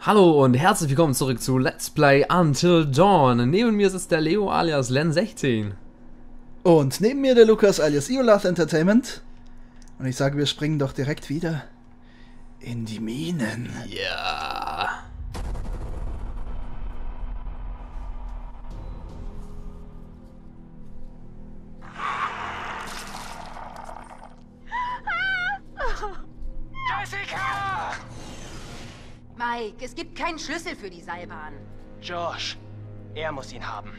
Hallo und herzlich willkommen zurück zu Let's Play Until Dawn. Neben mir sitzt der Leo alias Lenn16. Und neben mir der Lukas alias Eolath Entertainment. Und ich sage, wir springen doch direkt wieder in die Minen. Ja. Jessica! Mike, es gibt keinen Schlüssel für die Seilbahn. Josh, er muss ihn haben.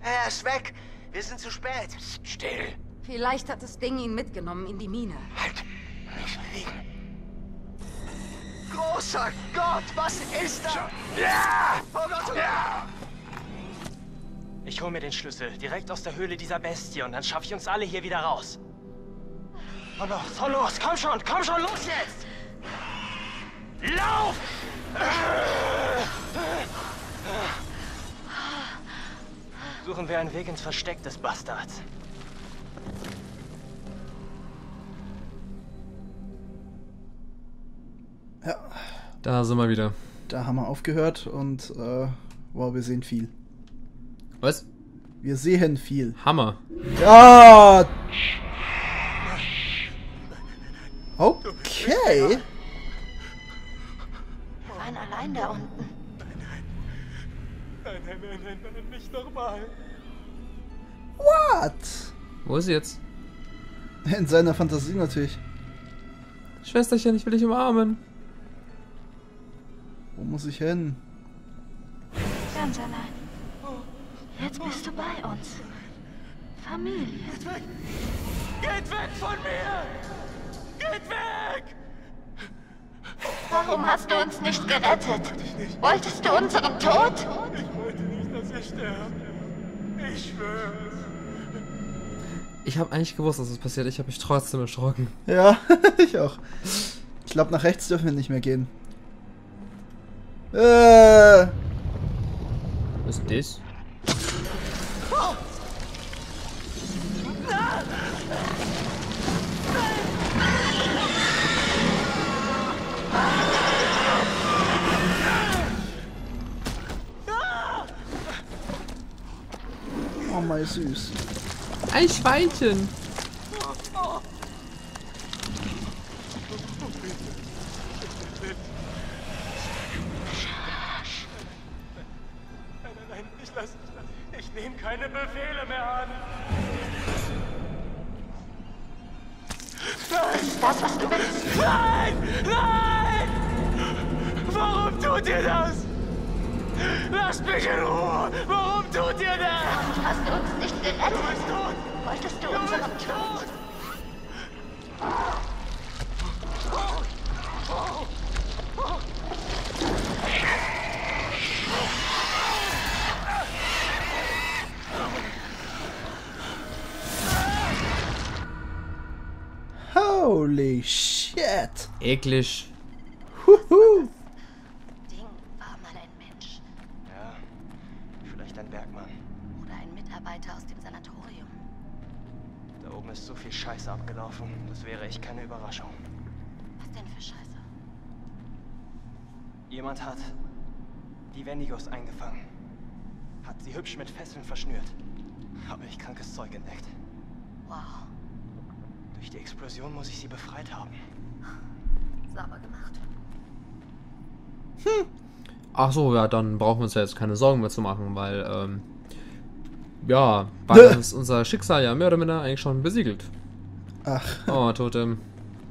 Er ist weg. Wir sind zu spät. Still. Vielleicht hat das Ding ihn mitgenommen in die Mine. Halt, nicht liegen. Großer Gott, was ist da? Ja! Oh Gott, oh ja! Ich hole mir den Schlüssel direkt aus der Höhle dieser Bestie und dann schaffe ich uns alle hier wieder raus. Oh los, komm schon, los jetzt! Lauf! Suchen wir einen Weg ins Versteck des Bastards. Ja. Da sind wir wieder. Da haben wir aufgehört und, wow, wir sehen viel. Was? Wir sehen viel. Hammer. Ja! Okay. Wir waren allein da unten. Nein, nicht nochmal. What? Wo ist sie jetzt? In seiner Fantasie natürlich. Schwesterchen, ich will dich umarmen. Wo muss ich hin? Ganz allein. Jetzt bist du bei uns. Familie. Geht weg! Geht weg von mir! Geht weg! Warum hast du uns nicht gerettet? Wolltest du unseren Tod? Ich wollte nicht, dass ihr sterbt. Ich schwöre. Ich habe eigentlich gewusst, dass es passiert. Ich habe mich trotzdem erschrocken. Ja, ich auch. Ich glaube, nach rechts dürfen wir nicht mehr gehen. Was ist das? Oh. Ah. Oh mein süß. Ein Schweinchen. Ich nehme keine Befehle mehr an. Nein! Ist das, was du willst? Nein! Nein! Warum tut ihr das? Lasst mich in Ruhe! Warum tut ihr das? Damit hast du uns nicht gerettet. Du bist tot! Wolltest du unseren Tod? Holy shit! Eklig. Huhu. Das Ding war mal ein Mensch. Ja, vielleicht ein Bergmann. Oder ein Mitarbeiter aus dem Sanatorium. Da oben ist so viel Scheiße abgelaufen, das wäre echt keine Überraschung. Was denn für Scheiße? Jemand hat die Wendigos eingefangen. Hat sie hübsch mit Fesseln verschnürt. Habe ich krankes Zeug entdeckt. Wow. Durch die Explosion muss ich sie befreit haben. Sauber gemacht. Hm. Ach so, ja, dann brauchen wir uns ja jetzt keine Sorgen mehr zu machen, weil, ja, bald ist unser Schicksal ja mehr oder minder eigentlich schon besiegelt. Ach. Oh, Totem.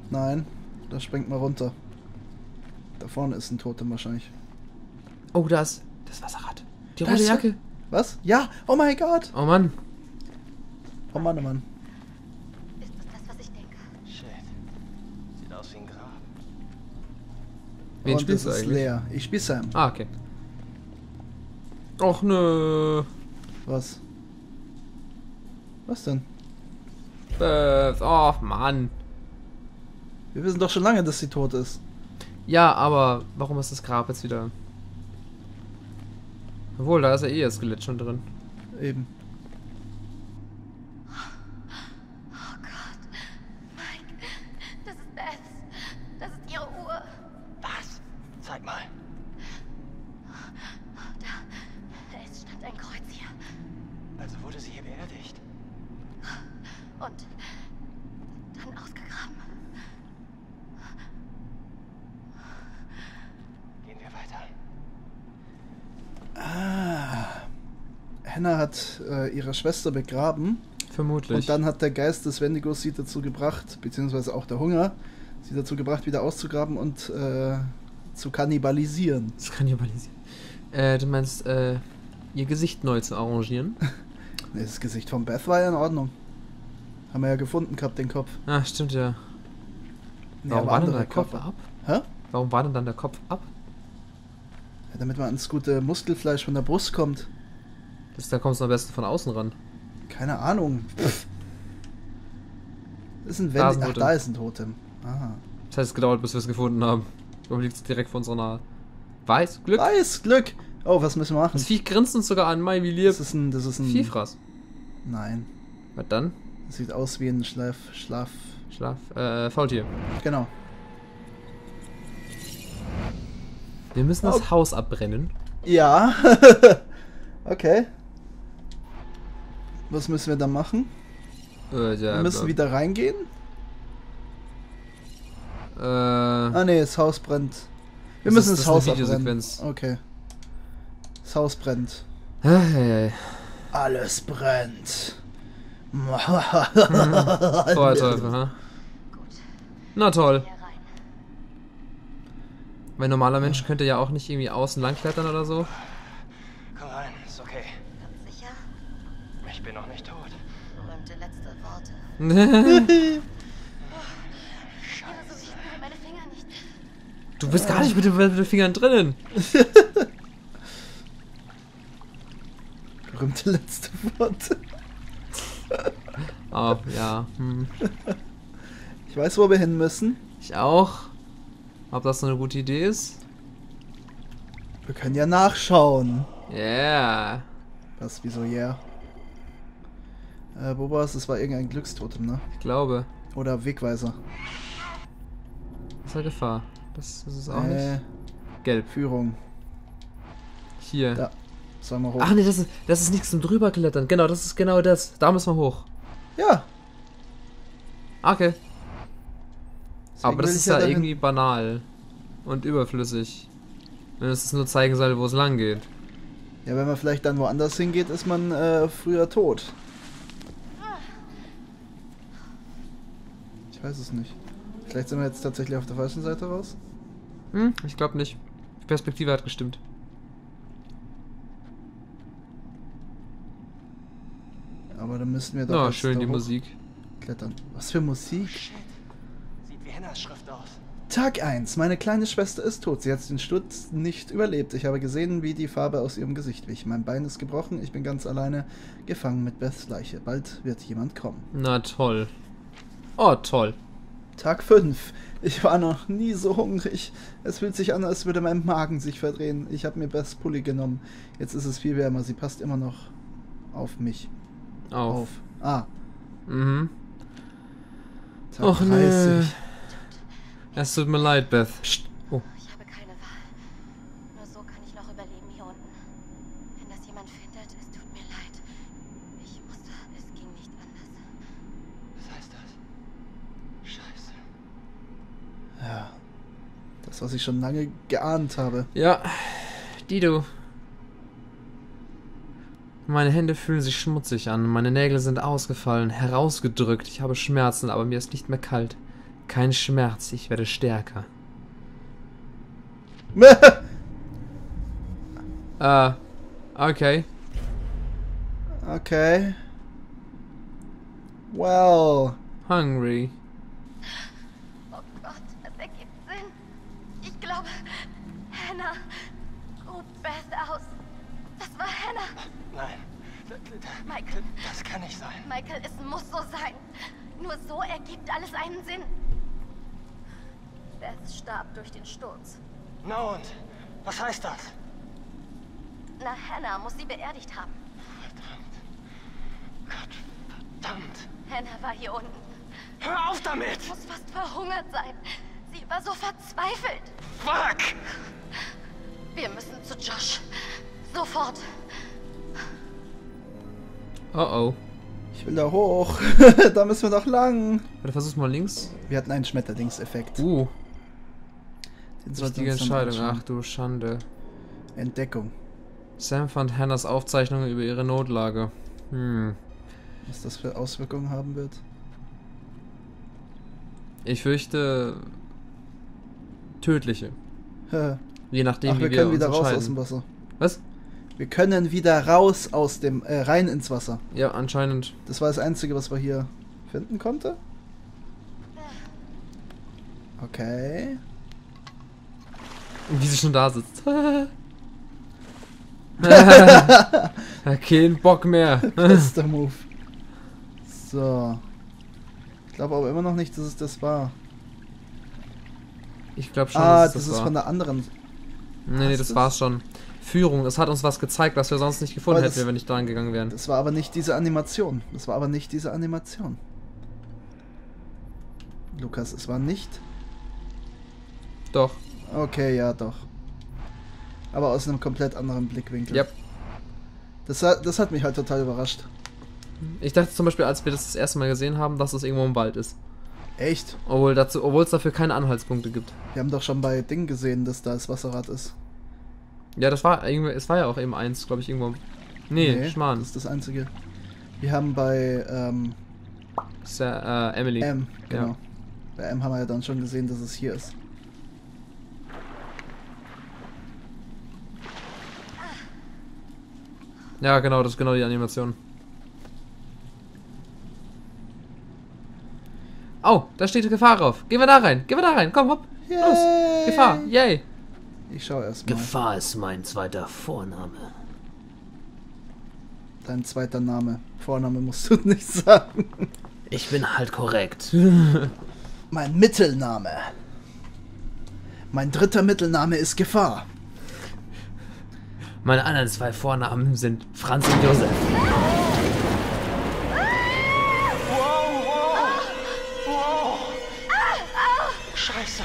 Nein, da springt mal runter. Da vorne ist ein Totem wahrscheinlich. Oh, das Wasserrad. Die rote Jacke. Was? Ja, oh mein Gott. Oh Mann. Oh Mann, oh Mann. Wen spielst du eigentlich? Ist leer. Ich spiel Sam. Ah, okay. Och, nö. Was? Was denn? Oh, Mann. Wir wissen doch schon lange, dass sie tot ist. Ja, aber warum ist das Grab jetzt wieder? Obwohl, da ist ja eh das Skelett schon drin. Eben. Oh Gott. Mike, das ist ihre Uhr. Zeig mal. Da ist stand ein Kreuz hier. Also wurde sie hier beerdigt. Und dann ausgegraben. Gehen wir weiter. Ah. Hannah hat ihre Schwester begraben. Vermutlich. Und dann hat der Geist des Wendigos sie dazu gebracht, beziehungsweise auch der Hunger, sie dazu gebracht, wieder auszugraben und zu kannibalisieren. Zu kannibalisieren. Du meinst, ihr Gesicht neu zu arrangieren? Nee, das Gesicht von Beth war ja in Ordnung. Haben wir ja gefunden gehabt, den Kopf. Ah, stimmt ja. Nee, warum war denn der Kopf ab? Hä? Warum war denn dann der Kopf ab? Ja, damit man ans gute Muskelfleisch von der Brust kommt. Da kommst du am besten von außen ran. Keine Ahnung. Das ist ein Wendig. Ach, da ist ein Totem. Aha. Das hat es gedauert, bis wir es gefunden haben. Warum liegt es direkt vor unserer Nahe? Weiß, Glück. Weiß, Glück. Oh, was müssen wir machen? Das Viech grinst uns sogar an, Mai, wie lieb. Das ist ein Viehfraß. Nein. Was dann? Das sieht aus wie ein Faultier. Genau. Wir müssen das Haus abbrennen. Ja. Okay. Was müssen wir dann machen? Ja, wir müssen wieder reingehen? Ah ne, das Haus brennt. Wir müssen das Haus abbrennen. Okay. Das Haus brennt. Hey. Alles brennt. Feuer Teufel, ha? Na toll. Weil ein normaler Mensch könnte ja auch nicht irgendwie außen lang klettern oder so. Komm rein, ist okay. Ganz sicher? Ich bin noch nicht tot. Berühmte letzte Worte. Du bist gar nicht mit den Fingern drinnen. Berühmte letzte Worte. Oh, ja. Hm. Ich weiß, wo wir hin müssen. Ich auch. Ob das so eine gute Idee ist? Wir können ja nachschauen. Yeah. Was, wieso, yeah? Bobas, das war irgendein Glückstotem, ne? Ich glaube. Oder Wegweiser. Das war Gefahr. Das ist auch nicht. Gelb. Führung. Hier. Da. Sollen wir hoch? Ach nee, das ist nichts zum drüberklettern. Genau, das ist genau das. Da müssen wir hoch. Ja. Okay. Deswegen aber das ist ja irgendwie banal. Und überflüssig. Wenn es nur zeigen soll, wo es lang geht. Ja, wenn man vielleicht dann woanders hingeht, ist man früher tot. Ich weiß es nicht. Vielleicht sind wir jetzt tatsächlich auf der falschen Seite raus? Hm, ich glaube nicht. Die Perspektive hat gestimmt. Aber dann müssten wir doch schön die Musik klettern. Was für Musik? Shit. Sieht wie Hannas Schrift aus. Tag 1. Meine kleine Schwester ist tot. Sie hat den Sturz nicht überlebt. Ich habe gesehen, wie die Farbe aus ihrem Gesicht wich. Mein Bein ist gebrochen. Ich bin ganz alleine gefangen mit Beths Leiche. Bald wird jemand kommen. Na toll. Oh, toll. Tag 5. Ich war noch nie so hungrig. Es fühlt sich an, als würde mein Magen sich verdrehen. Ich habe mir Beths Pulli genommen. Jetzt ist es viel wärmer. Sie passt immer noch auf mich. Auf. Ah. Mhm. Tag 30. Nee. Es tut mir leid, Beth. Psst. Oh. Ich habe keine Wahl. Nur so kann ich noch überleben hier unten. Wenn das jemand findet, es tut mir leid. Ich musste, es ging nicht anders. Was heißt das? Scheiße. Ja. Das, was ich schon lange geahnt habe. Ja. Dido. Meine Hände fühlen sich schmutzig an. Meine Nägel sind ausgefallen, herausgedrückt. Ich habe Schmerzen, aber mir ist nicht mehr kalt. Kein Schmerz, ich werde stärker. Okay. Okay. Well. Hungry. Oh Gott, das ergibt Sinn. Ich glaube, Hannah ruht Beth aus. Das war Hannah. Nein. Michael. Das kann nicht sein. Michael, es muss so sein. Nur so ergibt alles einen Sinn. Beth starb durch den Sturz. Na und? Was heißt das? Na, Hannah muss sie beerdigt haben. Verdammt. Gott, verdammt. Hannah war hier unten. Hör auf damit! Sie muss fast verhungert sein. Sie war so verzweifelt. Fuck! fort. Oh oh. Ich will da hoch. Da müssen wir doch lang. Warte, versuch's mal links. Wir hatten einen Schmetterlingseffekt. Richtige Entscheidung. Ach du Schande. Entdeckung. Sam fand Hannahs Aufzeichnungen über ihre Notlage. Was das für Auswirkungen haben wird? Ich fürchte... tödliche. Je nachdem, wie wir können wieder raus aus dem Wasser. Was? Wir können wieder raus aus dem... rein ins Wasser. Ja, anscheinend. Das war das Einzige, was wir hier finden konnten. Okay. Und wie sie schon da sitzt. Kein Bock mehr. Bester Move. So. Ich glaube aber immer noch nicht, dass es das war. Ich glaube schon, dass das war. Ah, das ist von der anderen. Nee, das war's schon. Führung, es hat uns was gezeigt, was wir sonst nicht gefunden hätten, wenn wir nicht dran gegangen wären. Das war aber nicht diese Animation. Lukas, es war nicht... Doch. Okay, ja, doch. Aber aus einem komplett anderen Blickwinkel. Ja. Yep. Das hat mich halt total überrascht. Ich dachte zum Beispiel, als wir das erste Mal gesehen haben, dass es irgendwo im Wald ist. Echt? Obwohl es dafür keine Anhaltspunkte gibt. Wir haben doch schon bei Dingen gesehen, dass da das Wasserrad ist. Ja, das war irgendwie, es war ja auch eben eins, glaube ich, irgendwo. Nee, Schmarrn. Das ist das einzige. Wir haben bei Emily. M, genau. Ja. Bei M haben wir ja dann schon gesehen, dass es hier ist. Ja, genau, das ist genau die Animation. Oh, da steht Gefahr drauf. Gehen wir da rein, komm, hopp. Yay. Los, Gefahr, yay. Ich schau erst mal. Gefahr ist mein zweiter Vorname. Dein zweiter Name. Vorname musst du nicht sagen. Ich bin halt korrekt. Mein Mittelname. Mein dritter Mittelname ist Gefahr. Meine anderen zwei Vornamen sind Franz und Josef. Scheiße.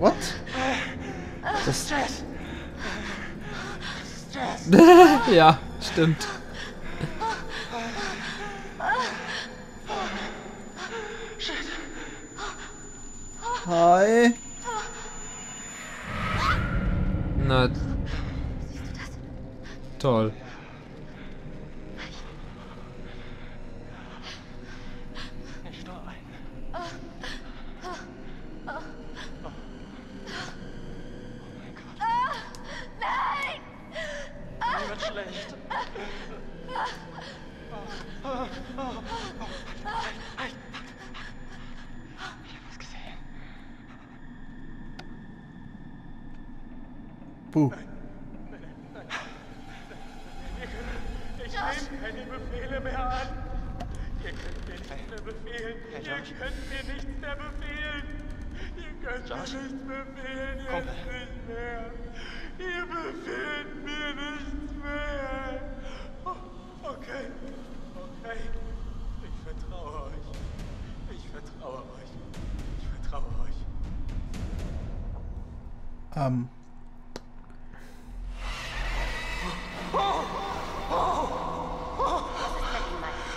What? Das Stress. Ja, stimmt. Shit. Hi. Na. Toll.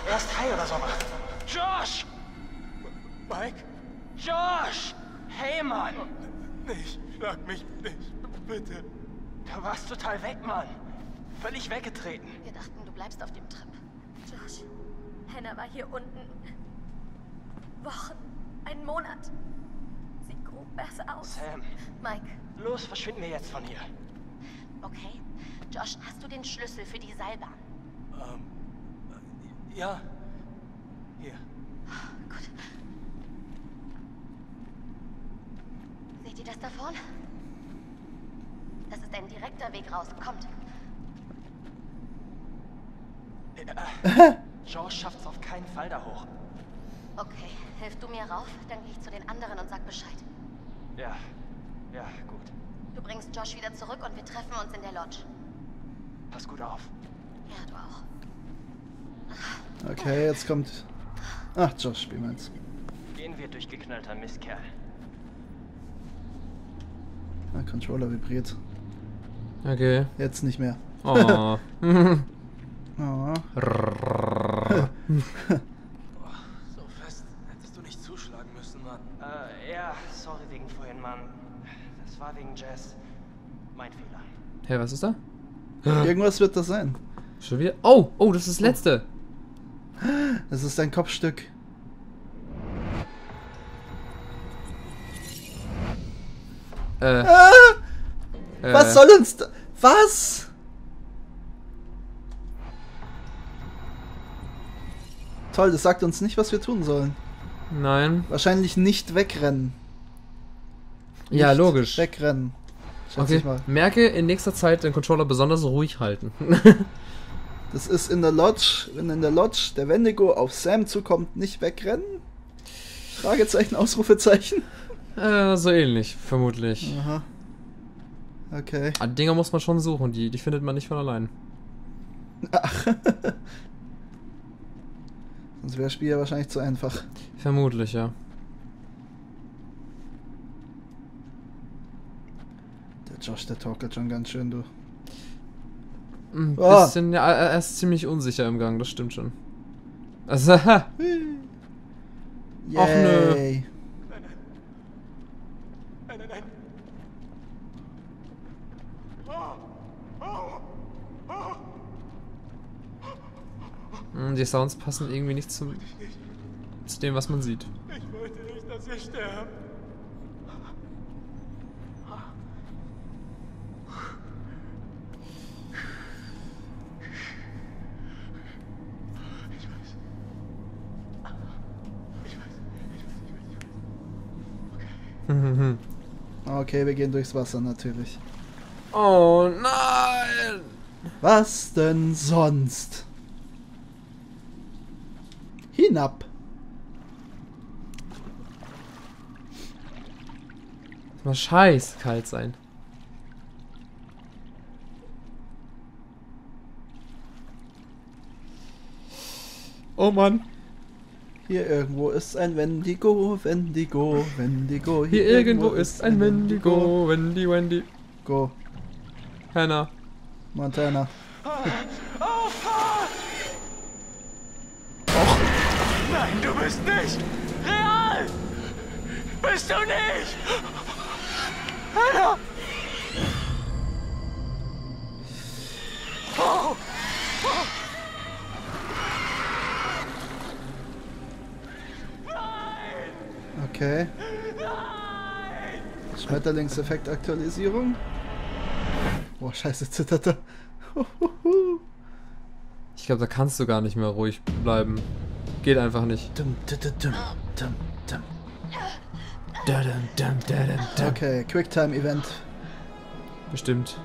Er ist high oder so was. Josh! Mike? Josh! Hey, Mann! Nicht, schlag mich nicht, bitte. Du warst total weg, Mann. Völlig weggetreten. Wir dachten, du bleibst auf dem Trip. Josh, Hannah war hier unten. Wochen, einen Monat. Sie grob besser aus. Sam. Mike. Los, verschwinden wir jetzt von hier. Okay. Josh, hast du den Schlüssel für die Seilbahn? Ja. Hier. Gut. Seht ihr das da vorne? Das ist ein direkter Weg raus. Kommt. George schafft's auf keinen Fall da hoch. Okay. Hilf du mir rauf, dann gehe ich zu den anderen und sag Bescheid. Ja. Ja, gut. Du bringst Josh wieder zurück und wir treffen uns in der Lodge. Pass gut auf. Ja, du auch. Okay, jetzt kommt... Ach, Josh, spiel meins. Gehen wir durch geknallter Mistkerl. Mein Controller vibriert. Okay. Jetzt nicht mehr. Oh. Oh. So fest hättest du nicht zuschlagen müssen, Mann. Ja, sorry wegen vorhin, Mann. Das war wegen Jazz. Mein Fehler. Hey, was ist da? Irgendwas wird das sein. Schon wieder? Oh, oh, das ist das letzte. Das ist ein Kopfstück. Was soll uns da? Was? Toll, das sagt uns nicht, was wir tun sollen. Nein. Wahrscheinlich nicht wegrennen. Ja, nicht logisch. Wegrennen. Okay. Merke in nächster Zeit den Controller besonders ruhig halten. Das ist in der Lodge. Wenn in der Lodge der Wendigo auf Sam zukommt, nicht wegrennen? Fragezeichen, Ausrufezeichen? So ähnlich, vermutlich. Aha. Okay. Ah, Dinger muss man schon suchen, die findet man nicht von allein. Ach. Sonst wäre das Spiel ja wahrscheinlich zu einfach. Vermutlich, ja. Der Josh, der torkelt schon ganz schön, du. Ein bisschen, ja, er ist ziemlich unsicher im Gang, das stimmt schon. Also, ach nö. Die Sounds passen irgendwie nicht zu dem, was man sieht. Ich wollte nicht, dass ihr sterbt. Ich weiß. Okay, wir gehen durchs Wasser natürlich. Oh nein! Was denn sonst? Hinab. Das muss scheiß kalt sein. Oh Mann. Hier irgendwo ist ein Wendigo, Wendigo, Wendigo. Hier irgendwo ist ein Wendigo, Wendy, Wendy. Go. Hannah. Montana. Nein, du bist nicht real! Bist du nicht! Hannah! Oh. Oh. Nein! Okay. Nein! Schmetterlingseffekt Aktualisierung. Boah, scheiße, zitterte. Ich glaube, da kannst du gar nicht mehr ruhig bleiben. Geht einfach nicht. Okay, Quicktime-Event. Bestimmt.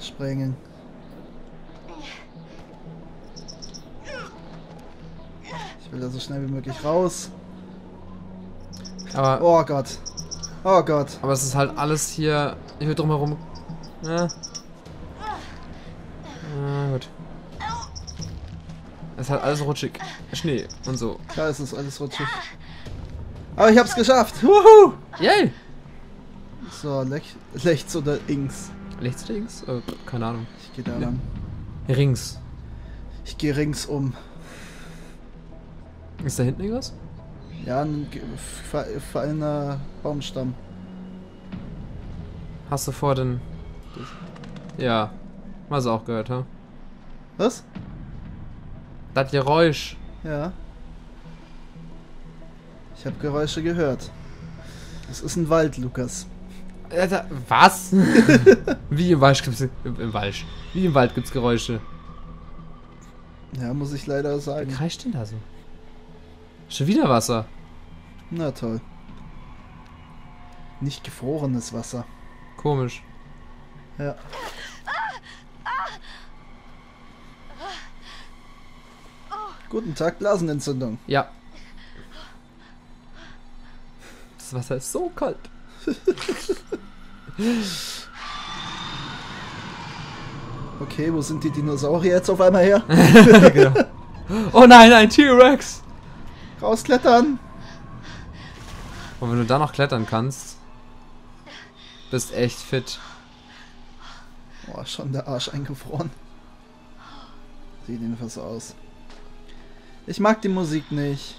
Springen. Ich will da so schnell wie möglich raus. Aber oh Gott. Oh Gott. Aber es ist halt alles hier. Ich will drumherum. Ja. Gut. Es ist halt alles rutschig. Schnee und so. Klar ist es alles rutschig. Aber ich hab's geschafft! Wuhu! Yay! So, rechts oder links? Rechts oder links? Keine Ahnung. Ich geh da lang. Rings. Ich geh rings um. Ist da hinten irgendwas? Ja, ein gefallener Baumstamm. Hast du vor den... Ja. Hast du auch gehört, ha? Was? Das Geräusch. Ja. Ich habe Geräusche gehört. Das ist ein Wald, Lukas. Was? Wie im Wald gibt's Geräusche. Ja, muss ich leider sagen. Wie kreischt denn da so? Schon wieder Wasser. Na toll. Nicht gefrorenes Wasser. Komisch. Ja. Guten Tag, Blasenentzündung. Ja. Das Wasser ist so kalt. Okay, wo sind die Dinosaurier jetzt auf einmal her? Genau. Oh nein, ein T-Rex! Rausklettern! Und wenn du da noch klettern kannst... Bist echt fit. Boah, schon der Arsch eingefroren. Sieht jedenfalls so aus. Ich mag die Musik nicht.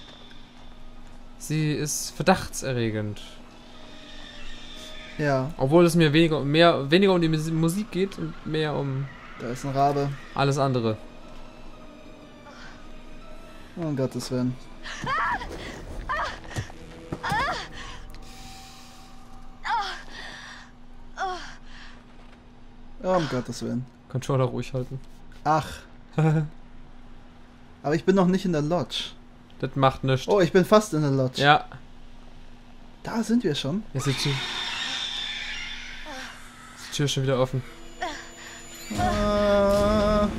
Sie ist verdachtserregend. Ja. Obwohl es mir weniger um die Musik geht und mehr um... Da ist ein Rabe. Alles andere. Oh Gott, das werden. Oh, um Gottes Willen. Controller ruhig halten. Ach. Aber ich bin noch nicht in der Lodge. Das macht nichts. Oh, ich bin fast in der Lodge. Ja. Da sind wir schon. Jetzt ist die Tür schon wieder offen. Ja,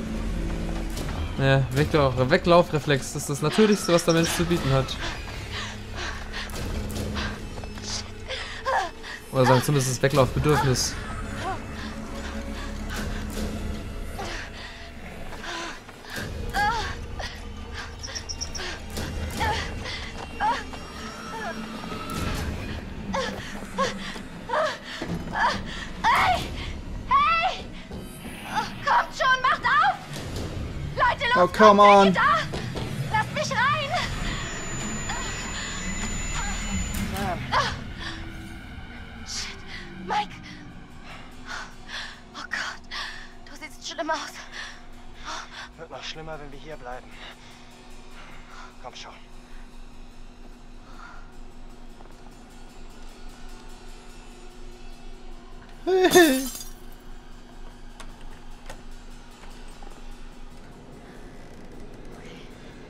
Weglaufreflex. Das ist das Natürlichste, was der Mensch zu bieten hat. Oder sagen zumindest das Weglaufbedürfnis. Oh, come on! Lass mich rein! Shit, Mike! Oh Gott, du siehst schlimm aus. Wird noch schlimmer, wenn wir hier bleiben. Komm schon.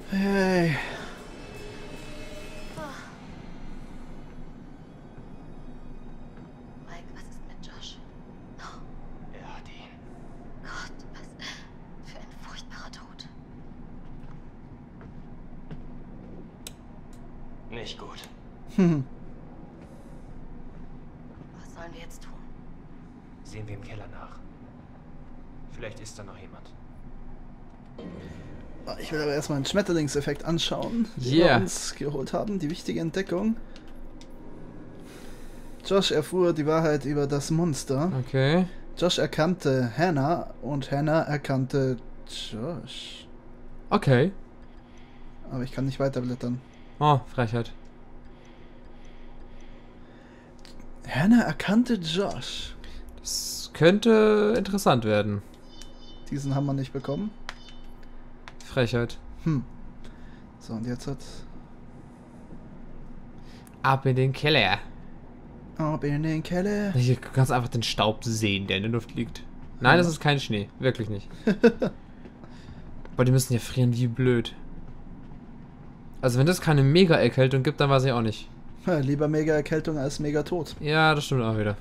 Hey. Mike, was ist mit Josh? Oh. Er hat ihn. Gott, was für ein furchtbarer Tod. Nicht gut. Was sollen wir jetzt tun? Sehen wir im Keller nach. Vielleicht ist da noch jemand. Ich will aber erstmal den Schmetterlingseffekt anschauen, die wir uns geholt haben, die wichtige Entdeckung. Josh erfuhr die Wahrheit über das Monster. Okay. Josh erkannte Hannah und Hannah erkannte Josh. Okay. Aber ich kann nicht weiterblättern. Oh, Frechheit. Hannah erkannte Josh. Das könnte interessant werden. Diesen haben wir nicht bekommen. Frechheit. So, und jetzt hat's... Ab in den Keller. Ab in den Keller. Hier kannst du einfach den Staub sehen, der in der Luft liegt. Nein, Das ist kein Schnee. Wirklich nicht. Aber die müssen ja frieren wie blöd. Also wenn das keine Mega-Erkältung gibt, dann weiß ich auch nicht. Ja, lieber Mega-Erkältung als Mega-Tod. Ja, das stimmt auch wieder.